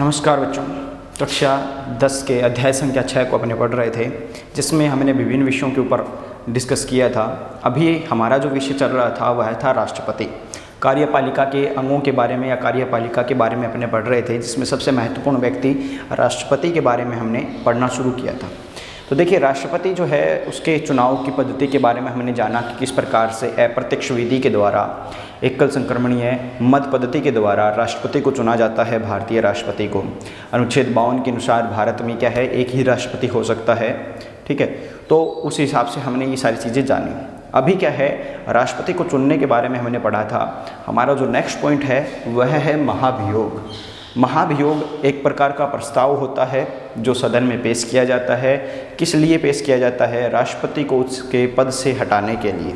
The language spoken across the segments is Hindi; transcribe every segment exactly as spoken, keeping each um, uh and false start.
नमस्कार बच्चों, कक्षा दस के अध्याय संख्या छः को अपने पढ़ रहे थे, जिसमें हमने विभिन्न विषयों के ऊपर डिस्कस किया था। अभी हमारा जो विषय चल रहा था वह था राष्ट्रपति। कार्यपालिका के अंगों के बारे में या कार्यपालिका के बारे में अपने पढ़ रहे थे, जिसमें सबसे महत्वपूर्ण व्यक्ति राष्ट्रपति के बारे में हमने पढ़ना शुरू किया था। तो देखिए, राष्ट्रपति जो है उसके चुनाव की पद्धति के बारे में हमने जाना कि किस प्रकार से अप्रत्यक्ष विधि के द्वारा, एकल संक्रमणीय मत पद्धति के द्वारा राष्ट्रपति को चुना जाता है, भारतीय राष्ट्रपति को। अनुच्छेद बावन के अनुसार भारत में क्या है, एक ही राष्ट्रपति हो सकता है, ठीक है। तो उस हिसाब से हमने ये सारी चीज़ें जानी। अभी क्या है, राष्ट्रपति को चुनने के बारे में हमने पढ़ा था। हमारा जो नेक्स्ट पॉइंट है वह है महाभियोग। महाभियोग एक प्रकार का प्रस्ताव होता है जो सदन में पेश किया जाता है। किस लिए पेश किया जाता है? राष्ट्रपति को उसके पद से हटाने के लिए,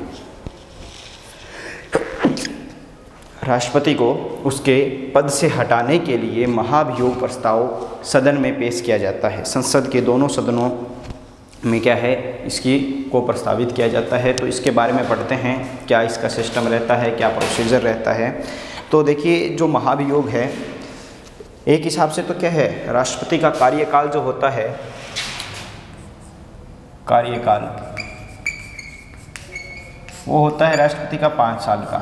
राष्ट्रपति को उसके पद से हटाने के लिए महाभियोग प्रस्ताव सदन में पेश किया जाता है। संसद के दोनों सदनों में क्या है, इसकी को प्रस्तावित किया जाता है। तो इसके बारे में पढ़ते हैं, क्या इसका सिस्टम रहता है, क्या प्रोसीजर रहता है। तो देखिए, जो महाभियोग है एक हिसाब से तो क्या है, राष्ट्रपति का कार्यकाल जो होता है, कार्यकाल वो होता है राष्ट्रपति का पाँच साल का,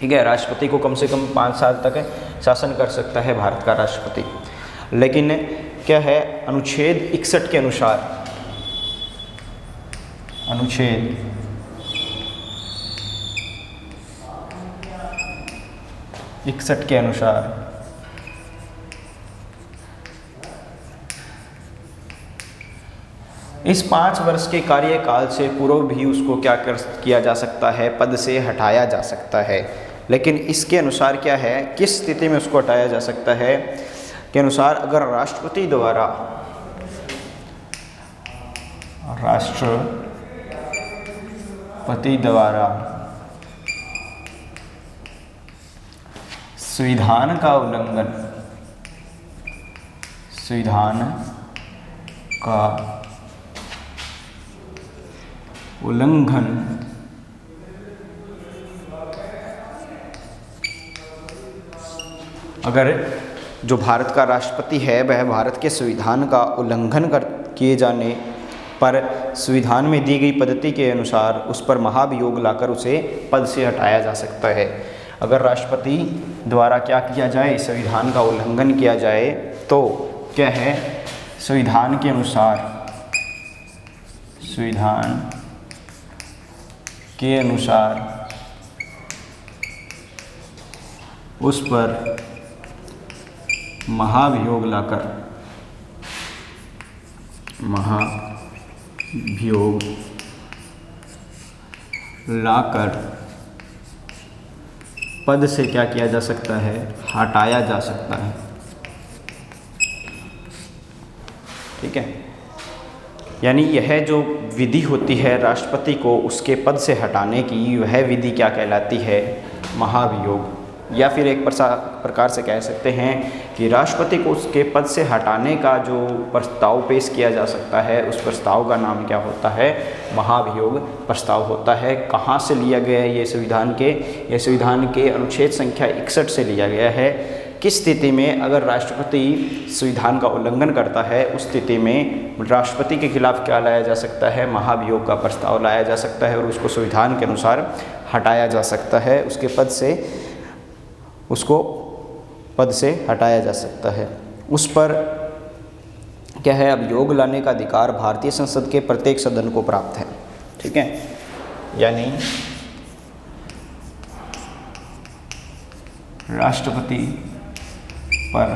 ठीक है। राष्ट्रपति को कम से कम पाँच साल तक शासन कर सकता है भारत का राष्ट्रपति। लेकिन क्या है, अनुच्छेद इकसठ के अनुसार, अनुच्छेद इकसठ के अनुसार इस पाँच वर्ष के कार्यकाल से पूर्व भी उसको क्या कर किया जा सकता है, पद से हटाया जा सकता है। लेकिन इसके अनुसार क्या है, किस स्थिति में उसको हटाया जा सकता है के अनुसार, अगर राष्ट्रपति द्वारा राष्ट्रपति द्वारा संविधान का उल्लंघन, संविधान का उल्लंघन अगर जो भारत का राष्ट्रपति है वह भारत के संविधान का उल्लंघन कर किए जाने पर संविधान में दी गई पद्धति के अनुसार उस पर महाभियोग लाकर उसे पद से हटाया जा सकता है। अगर राष्ट्रपति द्वारा क्या किया जाए, संविधान का उल्लंघन किया जाए, तो क्या है, संविधान के अनुसार, संविधान के अनुसार उस पर महाभियोग लाकर, महाभियोग लाकर पद से क्या किया जा सकता है, हटाया जा सकता है, ठीक है। यानी यह जो विधि होती है राष्ट्रपति को उसके पद से हटाने की, वह विधि क्या कहलाती है, महाभियोग। या फिर एक प्रकार से कह सकते हैं कि राष्ट्रपति को उसके पद से हटाने का जो प्रस्ताव पेश किया जा सकता है उस प्रस्ताव का नाम क्या होता है, महाभियोग प्रस्ताव होता है। कहाँ से लिया गया है ये, संविधान के, ये संविधान के अनुच्छेद संख्या इकसठ से लिया गया है। किस स्थिति में अगर राष्ट्रपति संविधान का उल्लंघन करता है उस स्थिति में राष्ट्रपति के खिलाफ क्या लाया जा सकता है, महाभियोग का प्रस्ताव लाया जा सकता है और उसको संविधान के अनुसार हटाया जा सकता है, उसके पद से उसको पद से हटाया जा सकता है। उस पर क्या है, अभियोग लाने का अधिकार भारतीय संसद के प्रत्येक सदन को प्राप्त है, ठीक है। यानी राष्ट्रपति पर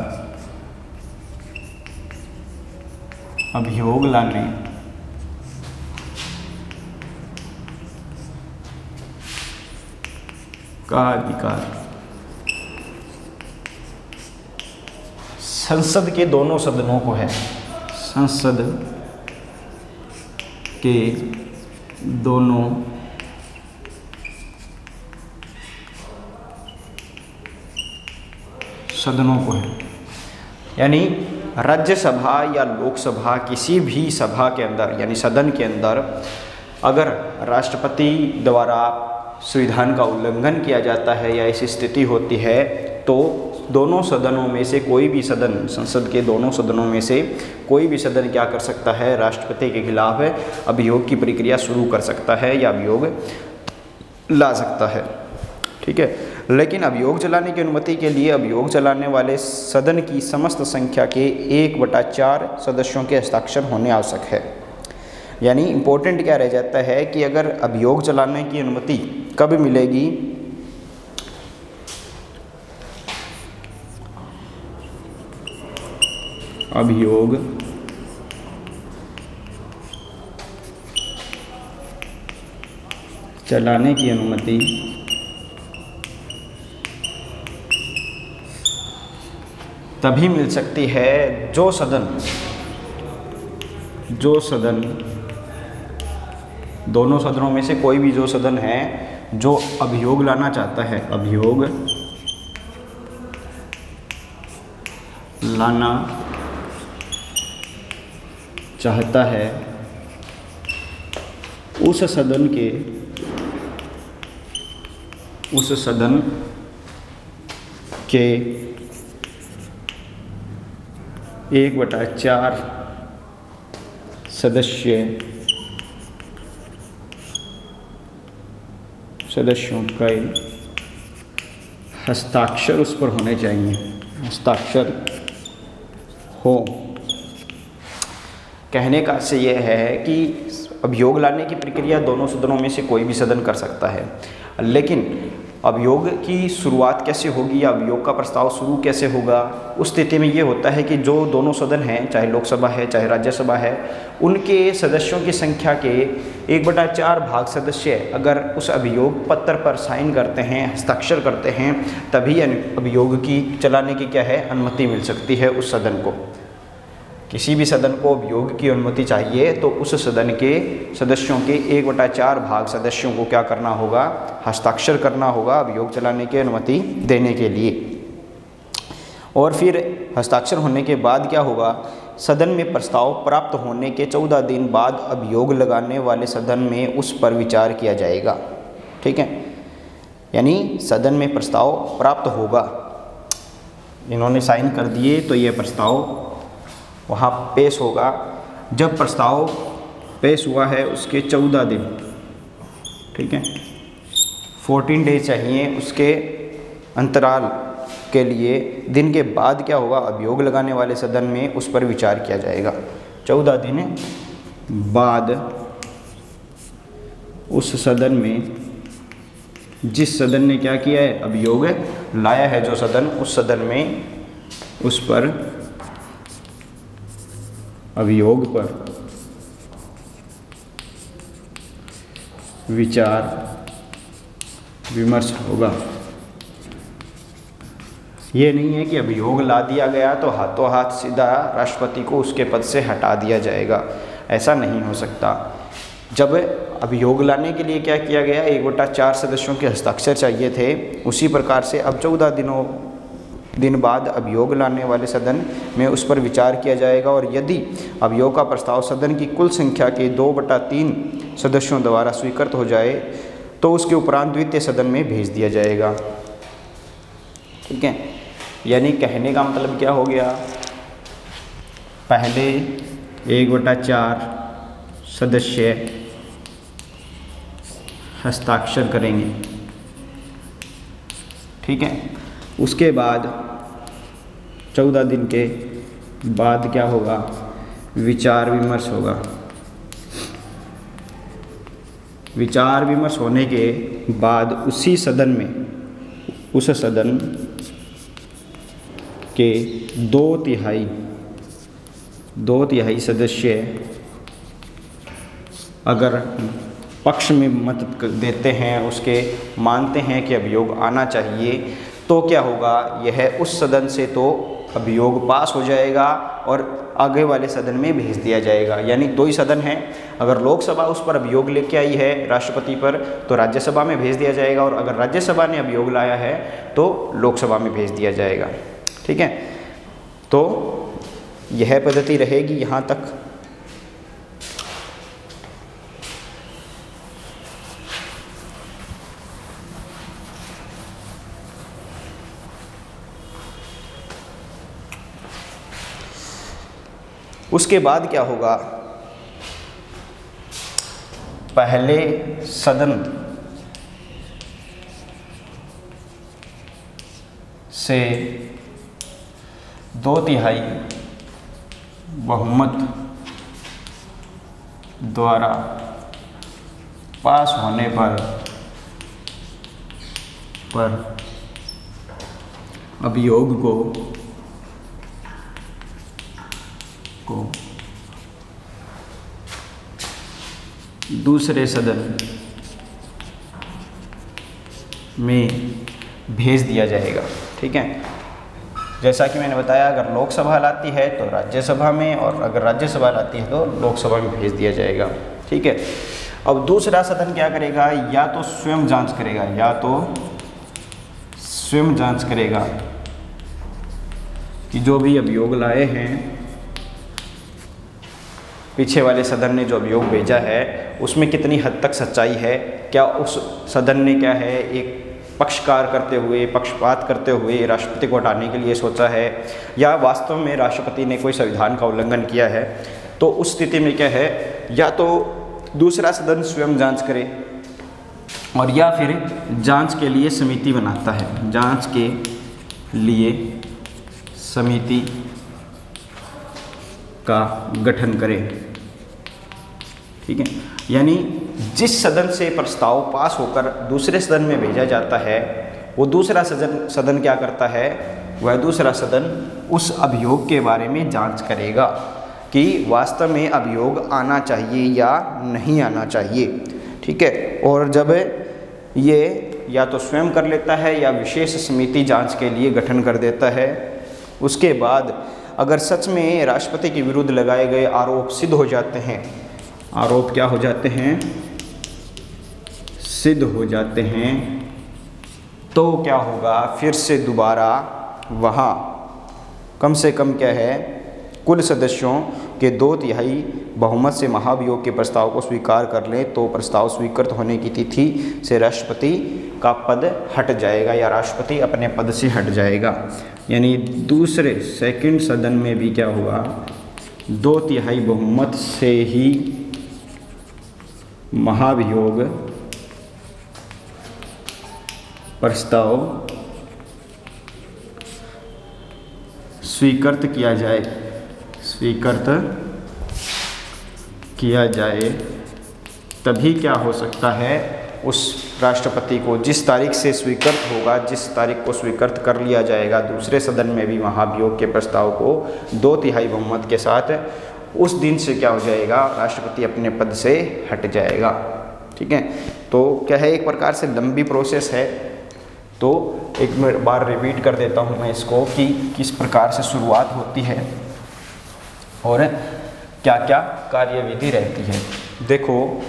अभियोग लाने का अधिकार संसद के दोनों सदनों को है, संसद के दोनों सदनों को है। यानी राज्यसभा या लोकसभा, किसी भी सभा के अंदर यानी सदन के अंदर अगर राष्ट्रपति द्वारा संविधान का उल्लंघन किया जाता है या ऐसी स्थिति होती है तो दोनों सदनों में से कोई भी सदन, संसद के दोनों सदनों में से कोई भी सदन क्या कर सकता है, राष्ट्रपति के खिलाफ है अभियोग की प्रक्रिया शुरू कर सकता है या अभियोग ला सकता है। ठीक है, लेकिन अभियोग चलाने की अनुमति के लिए अभियोग चलाने वाले सदन की समस्त संख्या के एक बटा चार सदस्यों के हस्ताक्षर होने आवश्यक है। यानी इम्पोर्टेंट क्या रह जाता है कि अगर अभियोग चलाने की अनुमति कब मिलेगी, अभियोग चलाने की अनुमति तभी मिल सकती है जो सदन जो सदन दोनों सदनों में से कोई भी जो सदन है जो अभियोग लाना चाहता है अभियोग लाना चाहता है उस सदन के उस सदन के एक बटा चार सदस्य सदस्यों का हस्ताक्षर उस पर होने चाहिए, हस्ताक्षर हो। कहने का से यह है कि अभियोग लाने की प्रक्रिया दोनों सदनों में से कोई भी सदन कर सकता है, लेकिन अभियोग की शुरुआत कैसे होगी या अभियोग का प्रस्ताव शुरू कैसे होगा, उस स्थिति में ये होता है कि जो दोनों सदन हैं, चाहे लोकसभा है चाहे राज्यसभा है, उनके सदस्यों की संख्या के एक बटा चार भाग सदस्य अगर उस अभियोग पत्र पर साइन करते हैं, हस्ताक्षर करते हैं, तभी अभियोग की चलाने की क्या है अनुमति मिल सकती है उस सदन को। किसी भी सदन को अभियोग की अनुमति चाहिए तो उस सदन के सदस्यों के एक बटा चार भाग सदस्यों को क्या करना होगा, हस्ताक्षर करना होगा अभियोग चलाने की अनुमति देने के लिए। और फिर हस्ताक्षर होने के बाद क्या होगा, सदन में प्रस्ताव प्राप्त होने के चौदह दिन बाद अभियोग लगाने वाले सदन में उस पर विचार किया जाएगा। ठीक है, यानी सदन में प्रस्ताव प्राप्त होगा, इन्होंने साइन कर दिए तो ये प्रस्ताव वहाँ पेश होगा। जब प्रस्ताव पेश हुआ है उसके चौदह दिन, ठीक है, फोर्टीन डे चाहिए उसके अंतराल के लिए, दिन के बाद क्या होगा अभियोग लगाने वाले सदन में उस पर विचार किया जाएगा। चौदह दिन बाद उस सदन में, जिस सदन ने क्या किया है अभियोग लाया है, जो सदन, उस सदन में उस पर अभियोग पर विचार विमर्श होगा। ये नहीं है कि अभियोग ला दिया गया तो हाथों हाथ सीधा राष्ट्रपति को उसके पद से हटा दिया जाएगा, ऐसा नहीं हो सकता। जब अभियोग लाने के लिए क्या किया गया, एक बटा चार सदस्यों के हस्ताक्षर चाहिए थे, उसी प्रकार से अब चौदह दिनों दिन बाद अभियोग लाने वाले सदन में उस पर विचार किया जाएगा। और यदि अभियोग का प्रस्ताव सदन की कुल संख्या के दो बटा तीन सदस्यों द्वारा स्वीकृत हो जाए तो उसके उपरांत द्वितीय सदन में भेज दिया जाएगा। ठीक है, यानी कहने का मतलब क्या हो गया, पहले एक बटा चार सदस्य हस्ताक्षर करेंगे, ठीक है, उसके बाद चौदह दिन के बाद क्या होगा विचार विमर्श होगा। विचार विमर्श होने के बाद उसी सदन में, उस सदन के दो तिहाई दो तिहाई सदस्य अगर पक्ष में मत देते हैं, उसके मानते हैं कि अभियोग आना चाहिए, तो क्या होगा, यह उस सदन से तो अभियोग पास हो जाएगा और आगे वाले सदन में भेज दिया जाएगा। यानी दो ही सदन हैं, अगर लोकसभा उस पर अभियोग लेके आई है राष्ट्रपति पर तो राज्यसभा में भेज दिया जाएगा, और अगर राज्यसभा ने अभियोग लाया है तो लोकसभा में भेज दिया जाएगा। ठीक है, तो यह पद्धति रहेगी यहाँ तक। उसके बाद क्या होगा, पहले सदन से दो तिहाई बहुमत द्वारा पास होने पर पर अभियोग को को दूसरे सदन में भेज दिया जाएगा। ठीक है, जैसा कि मैंने बताया, अगर लोकसभा लाती है तो राज्यसभा में, और अगर राज्यसभा लाती है तो लोकसभा में भेज दिया जाएगा। ठीक है, अब दूसरा सदन क्या करेगा, या तो स्वयं जांच करेगा या तो स्वयं जांच करेगा कि जो भी अभियोग लाए हैं, पीछे वाले सदन ने जो अभियोग भेजा है उसमें कितनी हद तक सच्चाई है, क्या उस सदन ने क्या है एक पक्षकार करते हुए, पक्षपात करते हुए राष्ट्रपति को हटाने के लिए सोचा है, या वास्तव में राष्ट्रपति ने कोई संविधान का उल्लंघन किया है। तो उस स्थिति में क्या है, या तो दूसरा सदन स्वयं जांच करे, और या फिर जांच के लिए समिति बनाता है, जांच के लिए समिति का गठन करे। ठीक है, यानी जिस सदन से प्रस्ताव पास होकर दूसरे सदन में भेजा जाता है, वो दूसरा सदन सदन क्या करता है, वह दूसरा सदन उस अभियोग के बारे में जांच करेगा कि वास्तव में अभियोग आना चाहिए या नहीं आना चाहिए। ठीक है, और जब ये या तो स्वयं कर लेता है या विशेष समिति जांच के लिए गठन कर देता है, उसके बाद अगर सच में राष्ट्रपति के विरुद्ध लगाए गए आरोप सिद्ध हो जाते हैं, आरोप क्या हो जाते हैं, सिद्ध हो जाते हैं, तो क्या होगा, फिर से दोबारा वहाँ कम से कम क्या है, कुल सदस्यों के दो तिहाई बहुमत से महाभियोग के प्रस्ताव को स्वीकार कर लें तो प्रस्ताव स्वीकृत होने की तिथि से राष्ट्रपति का पद हट जाएगा या राष्ट्रपति अपने पद से हट जाएगा। यानी दूसरे सेकंड सदन में भी क्या हुआ, दो तिहाई बहुमत से ही महाभियोग प्रस्ताव स्वीकृत किया जाए स्वीकृत किया जाए तभी क्या हो सकता है, उस राष्ट्रपति को जिस तारीख से स्वीकृत होगा, जिस तारीख को स्वीकृत कर लिया जाएगा दूसरे सदन में भी महाभियोग के प्रस्ताव को दो तिहाई बहुमत के साथ, उस दिन से क्या हो जाएगा, राष्ट्रपति अपने पद से हट जाएगा। ठीक है, तो क्या है, एक प्रकार से लंबी प्रोसेस है, तो एक बार रिपीट कर देता हूँ मैं इसको कि किस प्रकार से शुरुआत होती है और क्या क्या कार्यविधि रहती है। देखो,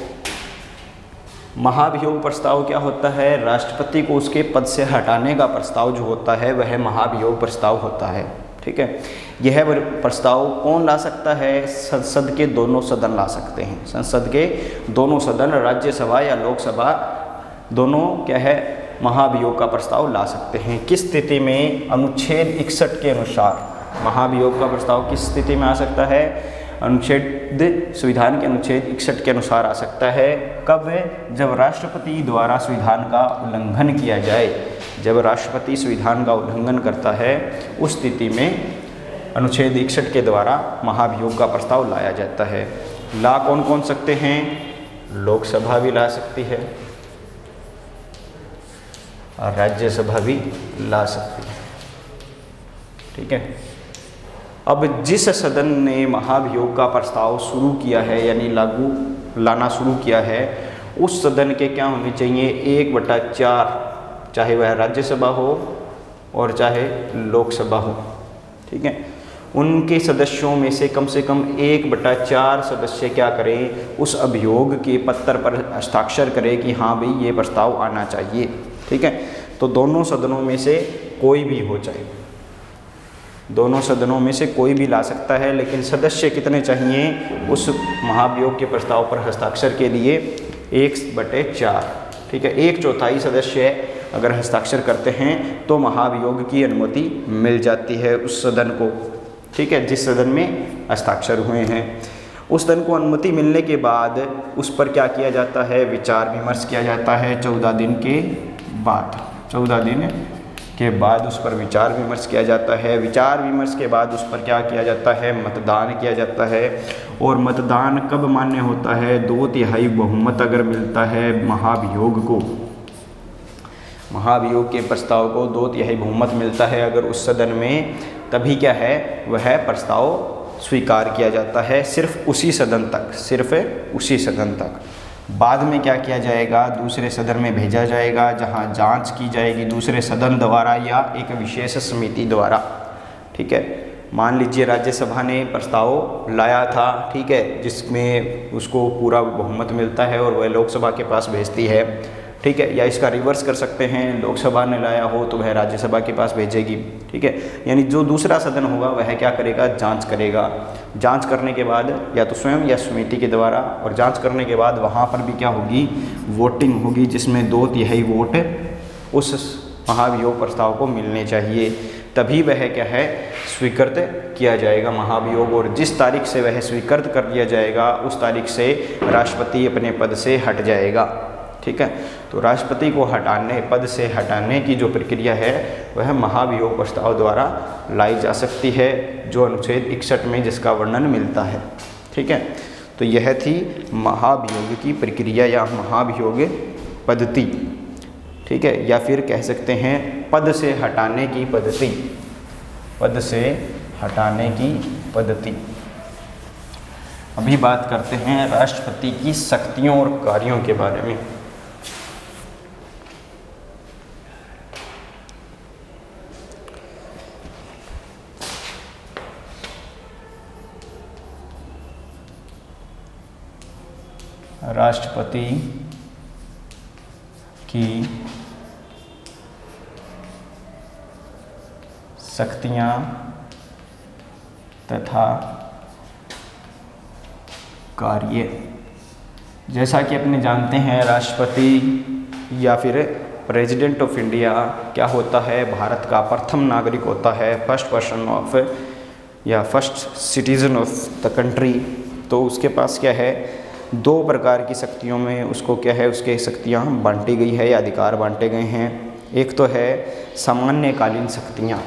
महाभियोग प्रस्ताव क्या होता है, राष्ट्रपति को उसके पद से हटाने का प्रस्ताव जो होता है वह महाभियोग प्रस्ताव होता है। ठीक है, यह प्रस्ताव कौन ला सकता है, संसद के दोनों सदन ला सकते हैं। संसद के दोनों सदन, राज्यसभा या लोकसभा, दोनों क्या है, महाभियोग का प्रस्ताव ला सकते हैं। किस स्थिति में, अनुच्छेद इकसठ के अनुसार महाभियोग का प्रस्ताव किस स्थिति में आ सकता है, अनुच्छेद संविधान के अनुच्छेद इकसठ के अनुसार आ सकता है। कब, जब राष्ट्रपति द्वारा संविधान का उल्लंघन किया जाए, जब राष्ट्रपति संविधान का उल्लंघन करता है उस स्थिति में अनुच्छेद इकसठ के द्वारा महाभियोग का प्रस्ताव लाया जाता है। ला कौन कौन सकते हैं, लोकसभा भी ला सकती है और राज्यसभा भी ला सकती है। ठीक है, अब जिस सदन ने महाभियोग का प्रस्ताव शुरू किया है, यानी लागू लाना शुरू किया है, उस सदन के क्या होने चाहिए, एक बटा चार, चाहे वह राज्यसभा हो और चाहे लोकसभा हो। ठीक है, उनके सदस्यों में से कम से कम एक बटा चार सदस्य क्या करें, उस अभियोग के पत्र पर हस्ताक्षर करें कि हाँ भाई ये प्रस्ताव आना चाहिए। ठीक है, तो दोनों सदनों में से कोई भी हो जाए, दोनों सदनों में से कोई भी ला सकता है, लेकिन सदस्य कितने चाहिए उस महाभियोग के प्रस्ताव पर हस्ताक्षर के लिए, एक बटे चार। ठीक है, एक चौथाई सदस्य अगर हस्ताक्षर करते हैं तो महाभियोग की अनुमति मिल जाती है उस सदन को। ठीक है, जिस सदन में हस्ताक्षर हुए हैं। उस सदन को अनुमति मिलने के बाद उस पर क्या किया जाता है, विचार विमर्श किया जाता है चौदह दिन के बाद। चौदह दिन के बाद उस पर विचार विमर्श किया जाता है। विचार विमर्श के बाद उस पर क्या किया जाता है, मतदान किया जाता है। और मतदान कब मान्य होता है, दो तिहाई बहुमत अगर मिलता है महाभियोग को, महाभियोग के प्रस्ताव को दो तिहाई बहुमत मिलता है अगर उस सदन में, तभी क्या है वह प्रस्ताव स्वीकार किया जाता है, सिर्फ उसी सदन तक, सिर्फ उसी सदन तक। बाद में क्या किया जाएगा, दूसरे सदन में भेजा जाएगा जहां जांच की जाएगी दूसरे सदन द्वारा या एक विशेष समिति द्वारा। ठीक है, मान लीजिए राज्यसभा ने प्रस्ताव लाया था, ठीक है, जिसमें उसको पूरा बहुमत मिलता है और वह लोकसभा के पास भेजती है, ठीक है, या इसका रिवर्स कर सकते हैं, लोकसभा ने लाया हो तो वह राज्यसभा के पास भेजेगी। ठीक है, यानी जो दूसरा सदन होगा वह क्या करेगा, जांच करेगा। जांच करने के बाद या तो स्वयं या समिति के द्वारा, और जांच करने के बाद वहाँ पर भी क्या होगी, वोटिंग होगी, जिसमें दो तिहाई वोट उस महाभियोग प्रस्ताव को मिलने चाहिए, तभी वह क्या है स्वीकृत किया जाएगा महाभियोग। और जिस तारीख से वह स्वीकृत कर दिया जाएगा उस तारीख से राष्ट्रपति अपने पद से हट जाएगा। ठीक है, तो राष्ट्रपति को हटाने, पद से हटाने की जो प्रक्रिया है वह महाभियोग प्रस्ताव द्वारा लाई जा सकती है, जो अनुच्छेद इकसठ में जिसका वर्णन मिलता है। ठीक है, तो यह थी महाभियोग की प्रक्रिया या महाभियोग पद्धति। ठीक है, या फिर कह सकते हैं पद से हटाने की पद्धति, पद से हटाने की पद्धति। अभी बात करते हैं राष्ट्रपति की शक्तियों और कार्यों के बारे में। राष्ट्रपति की शक्तियां तथा कार्य, जैसा कि अपने जानते हैं राष्ट्रपति या फिर प्रेसिडेंट ऑफ इंडिया क्या होता है, भारत का प्रथम नागरिक होता है, फर्स्ट पर्सन ऑफ या first citizen of the country. तो उसके पास क्या है, दो प्रकार की शक्तियों में उसको क्या है, उसके शक्तियाँ बांटी गई है या अधिकार बांटे गए हैं। एक तो है सामान्यकालीन शक्तियाँ,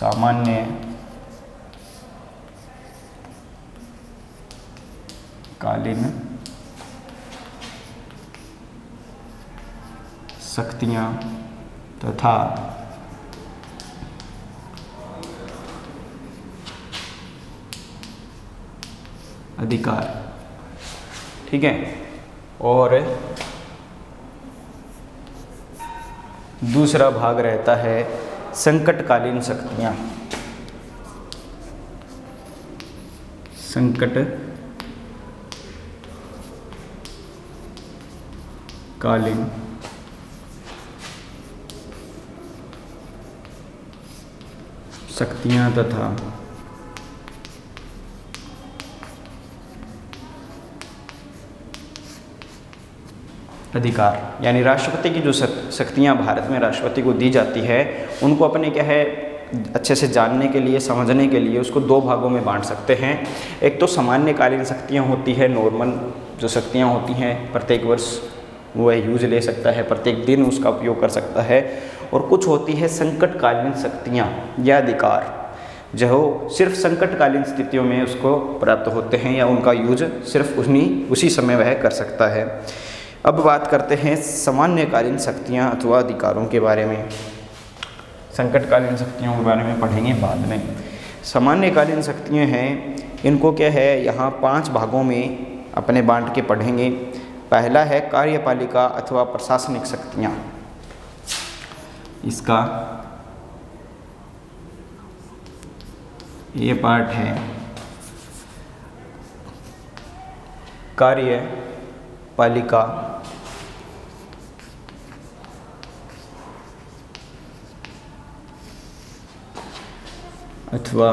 सामान्य कालीन शक्तियाँ तथा अधिकार। ठीक है, और दूसरा भाग रहता है संकटकालीन शक्तियां, संकट कालीन शक्तियां तथा अधिकार। यानी राष्ट्रपति की जो शक्तियाँ भारत में राष्ट्रपति को दी जाती है, उनको अपने क्या है अच्छे से जानने के लिए, समझने के लिए उसको दो भागों में बांट सकते हैं। एक तो सामान्यकालीन शक्तियाँ होती है, नॉर्मल जो शक्तियाँ होती हैं, प्रत्येक वर्ष वह यूज ले सकता है, प्रत्येक दिन उसका उपयोग कर सकता है। और कुछ होती है संकटकालीन शक्तियाँ या अधिकार, जो सिर्फ संकटकालीन स्थितियों में उसको प्राप्त होते हैं या उनका यूज सिर्फ उन्हीं उसी समय वह कर सकता है। अब बात करते हैं सामान्यकालीन शक्तियाँ अथवा अधिकारों के बारे में। संकटकालीन शक्तियों के बारे में पढ़ेंगे बाद में। सामान्यकालीन शक्तियाँ हैं, इनको क्या है यहाँ पांच भागों में अपने बांट के पढ़ेंगे। पहला है कार्यपालिका अथवा प्रशासनिक शक्तियाँ, इसका ये पार्ट है कार्यपालिका अथवा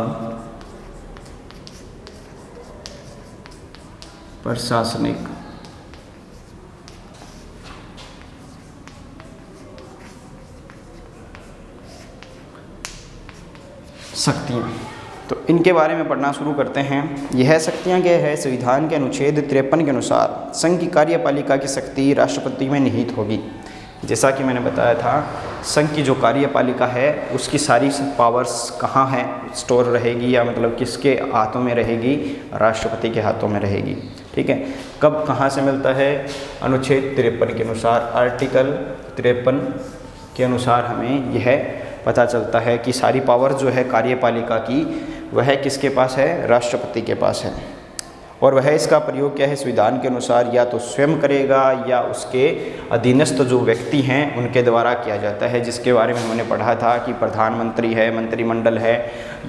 प्रशासनिक शक्तियाँ, तो इनके बारे में पढ़ना शुरू करते हैं। यह शक्तियाँ क्या है? संविधान के अनुच्छेद तिरपन के अनुसार संघ की कार्यपालिका की शक्ति राष्ट्रपति में निहित होगी। जैसा कि मैंने बताया था, संघ की जो कार्यपालिका है उसकी सारी पावर्स कहाँ है, स्टोर रहेगी या मतलब किसके हाथों में रहेगी? राष्ट्रपति के हाथों में रहेगी। ठीक है, कब कहाँ से मिलता है? अनुच्छेद तिरपन के अनुसार, आर्टिकल तिरपन के अनुसार हमें यह पता चलता है कि सारी पावर जो है कार्यपालिका की वह किसके पास है? राष्ट्रपति के पास है। और वह इसका प्रयोग क्या है? संविधान के अनुसार या तो स्वयं करेगा या उसके अधीनस्थ जो व्यक्ति हैं उनके द्वारा किया जाता है, जिसके बारे में हमने पढ़ा था कि प्रधानमंत्री है, मंत्रिमंडल है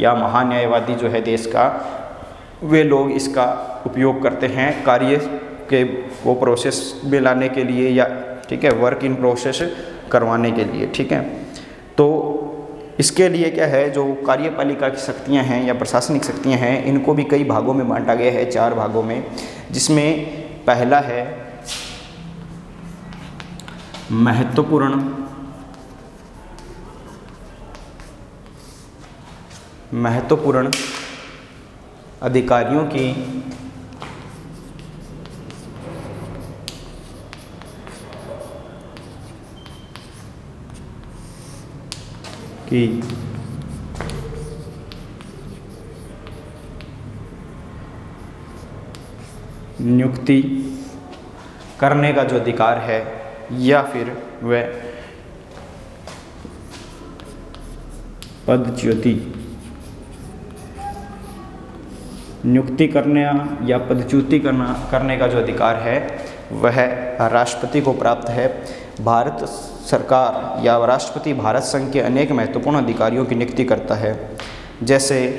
या महान्यायवादी जो है देश का, वे लोग इसका उपयोग करते हैं कार्य के वो प्रोसेस में लाने के लिए या ठीक है वर्क इन प्रोसेस करवाने के लिए। ठीक है, तो इसके लिए क्या है, जो कार्यपालिका की शक्तियां हैं या प्रशासनिक शक्तियां हैं इनको भी कई भागों में बांटा गया है, चार भागों में, जिसमें पहला है महत्वपूर्ण महत्वपूर्ण अधिकारियों की कि नियुक्ति करने का जो अधिकार है या फिर वह पदच्युति नियुक्ति करने या पदच्युति करना करने का जो अधिकार है वह राष्ट्रपति को प्राप्त है। भारत सरकार या राष्ट्रपति भारत संघ के अनेक महत्वपूर्ण अधिकारियों की नियुक्ति करता है, जैसे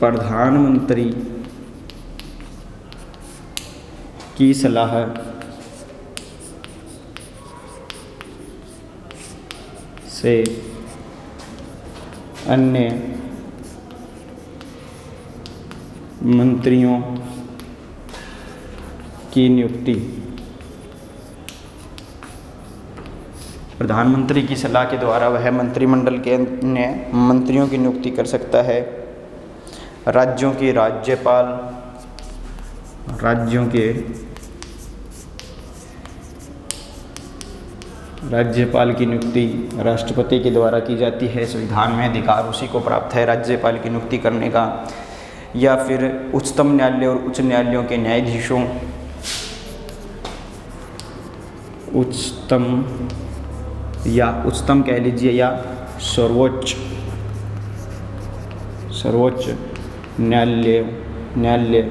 प्रधानमंत्री की सलाह से अन्य मंत्रियों की नियुक्ति। प्रधानमंत्री की सलाह के द्वारा वह मंत्रिमंडल के अन्य मंत्रियों की नियुक्ति कर सकता है। राज्यों के राज्यपाल, राज्यों के राज्यपाल की नियुक्ति राष्ट्रपति के द्वारा की जाती है। संविधान में अधिकार उसी को प्राप्त है राज्यपाल की नियुक्ति करने का। या फिर उच्चतम न्यायालय और उच्च न्यायालयों के न्यायाधीशों, उच्चतम या उच्चतम कह लीजिए या सर्वोच्च सर्वोच्च न्यायालय न्यायालय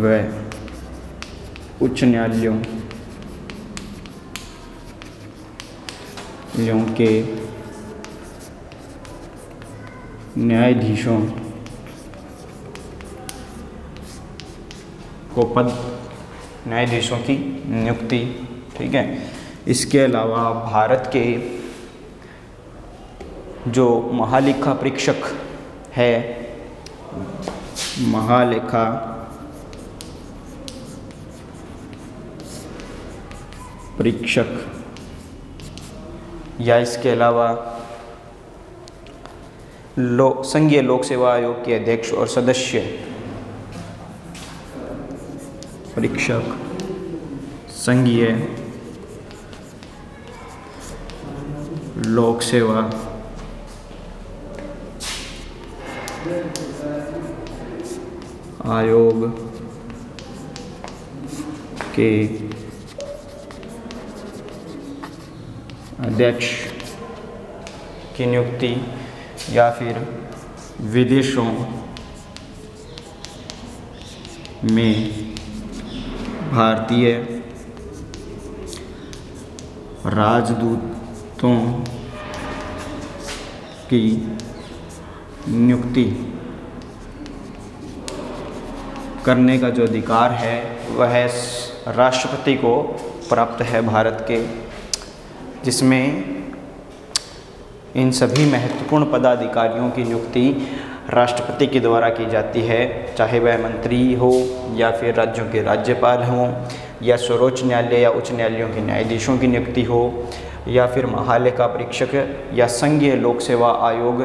व उच्च न्यायालयों यों के न्यायाधीशों को पद न्यायाधीशों की नियुक्ति। ठीक है, इसके अलावा भारत के जो महालेखा परीक्षक है, महालेखा परीक्षक या इसके अलावा लो संघीय लोक सेवा आयोग के अध्यक्ष और सदस्य परीक्षक, संघीय लोक सेवा आयोग के अध्यक्ष की नियुक्ति या फिर विदेशों में भारतीय राजदूतों की नियुक्ति करने का जो अधिकार है वह राष्ट्रपति को प्राप्त है भारत के, जिसमें इन सभी महत्वपूर्ण पदाधिकारियों की नियुक्ति राष्ट्रपति के द्वारा की जाती है, चाहे वह मंत्री हो या फिर राज्यों के राज्यपाल हों या सर्वोच्च न्यायालय या उच्च न्यायालयों के न्यायाधीशों की नियुक्ति हो या फिर महालेखा परीक्षक या संघीय लोक सेवा आयोग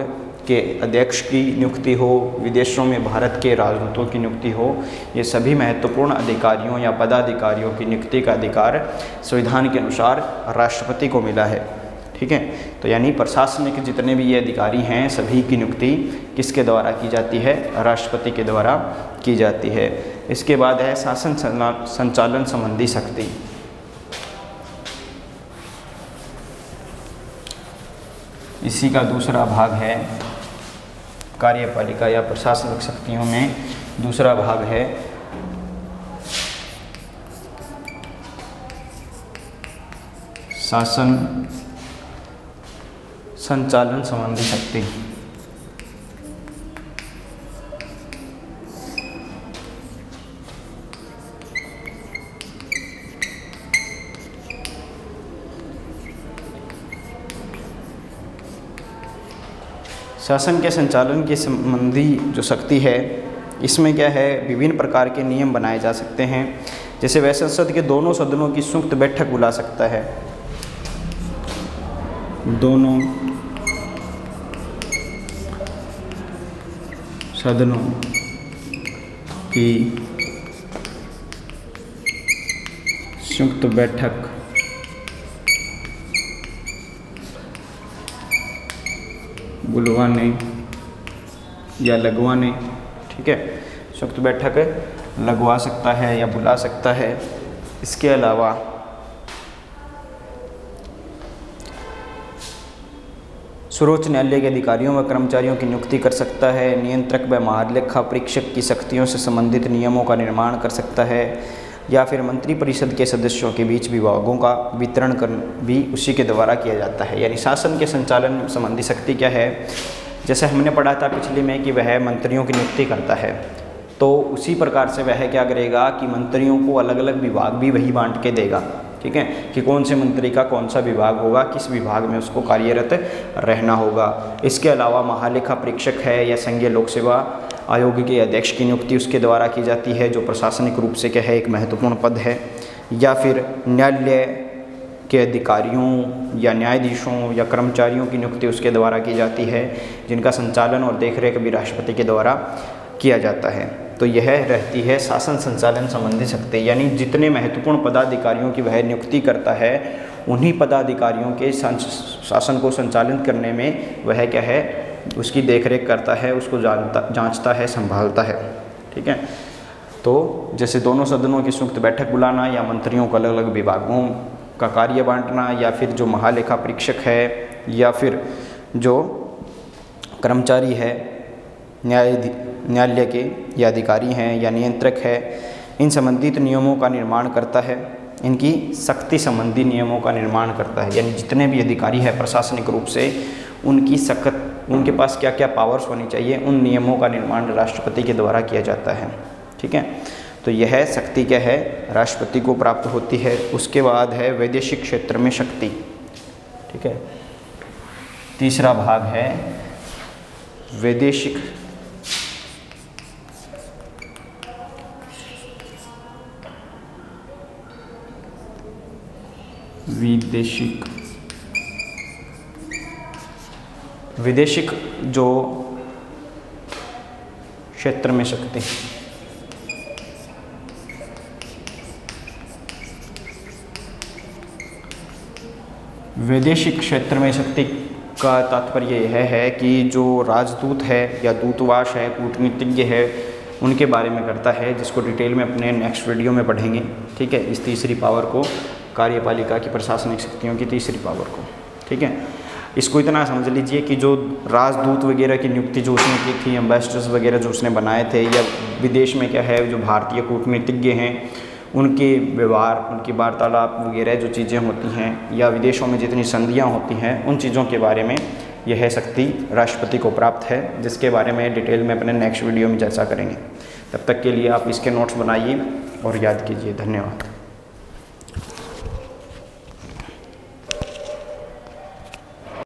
के अध्यक्ष की नियुक्ति हो, विदेशों में भारत के राजदूतों की नियुक्ति हो, ये सभी महत्वपूर्ण अधिकारियों या पदाधिकारियों की नियुक्ति का अधिकार संविधान के अनुसार राष्ट्रपति को मिला है। ठीक है, तो यानी प्रशासनिक जितने भी ये अधिकारी हैं सभी की नियुक्ति किसके द्वारा की जाती है, राष्ट्रपति के द्वारा की जाती है। इसके बाद है शासन संचालन संबंधी शक्ति। इसी का दूसरा भाग है कार्यपालिका या प्रशासनिक शक्तियों में दूसरा भाग है शासन संचालन संबंधी शक्ति। शासन के संचालन के संबंधी जो शक्ति है इसमें क्या है, विभिन्न प्रकार के नियम बनाए जा सकते हैं, जैसे वह संसद के दोनों सदनों की संयुक्त बैठक बुला सकता है, दोनों सदनों की संयुक्त बैठक बुलवाने या लगवाने, ठीक है, संयुक्त बैठक लगवा सकता है या बुला सकता है। इसके अलावा सर्वोच्च न्यायालय के अधिकारियों व कर्मचारियों की नियुक्ति कर सकता है, नियंत्रक व महालेखा परीक्षक की शक्तियों से संबंधित नियमों का निर्माण कर सकता है, या फिर मंत्रिपरिषद के सदस्यों के बीच विभागों का वितरण कर भी उसी के द्वारा किया जाता है। यानी शासन के संचालन संबंधी शक्ति क्या है, जैसे हमने पढ़ा था पिछले में कि वह मंत्रियों की नियुक्ति करता है, तो उसी प्रकार से वह क्या करेगा कि मंत्रियों को अलग अलग विभाग भी वही बांट के देगा। ठीक है, कि कौन से मंत्री का कौन सा विभाग होगा, किस विभाग में उसको कार्यरत रहना होगा। इसके अलावा महालेखा परीक्षक है या संघीय लोक सेवा आयोग के अध्यक्ष की नियुक्ति उसके द्वारा की जाती है, जो प्रशासनिक रूप से क्या है, एक महत्वपूर्ण पद है। या फिर न्यायालय के अधिकारियों या न्यायाधीशों या कर्मचारियों की नियुक्ति उसके द्वारा की जाती है, जिनका संचालन और देखरेख भी राष्ट्रपति के द्वारा किया जाता है। तो यह रहती है शासन संचालन संबंधी शक्ति। यानी जितने महत्वपूर्ण पदाधिकारियों की वह नियुक्ति करता है, उन्हीं पदाधिकारियों के शासन को संचालित करने में वह क्या है, उसकी देखरेख करता है, उसको जानता जांचता है, संभालता है। ठीक है, तो जैसे दोनों सदनों की संयुक्त बैठक बुलाना या मंत्रियों को अलग अलग विभागों का कार्य बांटना या फिर जो महालेखा परीक्षक है या फिर जो कर्मचारी है न्यायाधीश न्यायालय के या अधिकारी हैं या नियंत्रक है, इन संबंधित नियमों का निर्माण करता है, इनकी शक्ति संबंधी नियमों का निर्माण करता है। यानी जितने भी अधिकारी हैं प्रशासनिक रूप से, उनकी सख्त उनके पास क्या क्या पावर्स होनी चाहिए, उन नियमों का निर्माण राष्ट्रपति के द्वारा किया जाता है। ठीक है, तो यह शक्ति क्या है, राष्ट्रपति को प्राप्त होती है। उसके बाद है वैदेशिक क्षेत्र में शक्ति। ठीक है, तीसरा भाग है वैदेशिक विदेशिक विदेशिक जो क्षेत्र में शक्ति। वैदेशिक क्षेत्र में शक्ति का तात्पर्य यह है कि जो राजदूत है या दूतावास है, कूटनीतिज्ञ है, उनके बारे में करता है, जिसको डिटेल में अपने नेक्स्ट वीडियो में पढ़ेंगे। ठीक है, इस तीसरी पावर को, कार्यपालिका की प्रशासनिक शक्तियों की तीसरी पावर को। ठीक है, इसको इतना समझ लीजिए कि जो राजदूत वगैरह की नियुक्ति जो उसने की थी, एम्बेसडर्स वगैरह जो उसने बनाए थे, या विदेश में क्या है जो भारतीय कूटनीतिज्ञ हैं उनके व्यवहार, उनकी वार्तालाप वगैरह जो चीज़ें होती हैं, या विदेशों में जितनी संधियाँ होती हैं, उन चीज़ों के बारे में यह शक्ति राष्ट्रपति को प्राप्त है, जिसके बारे में डिटेल में अपने नेक्स्ट वीडियो में चर्चा करेंगे। तब तक के लिए आप इसके नोट्स बनाइए और याद कीजिए। धन्यवाद।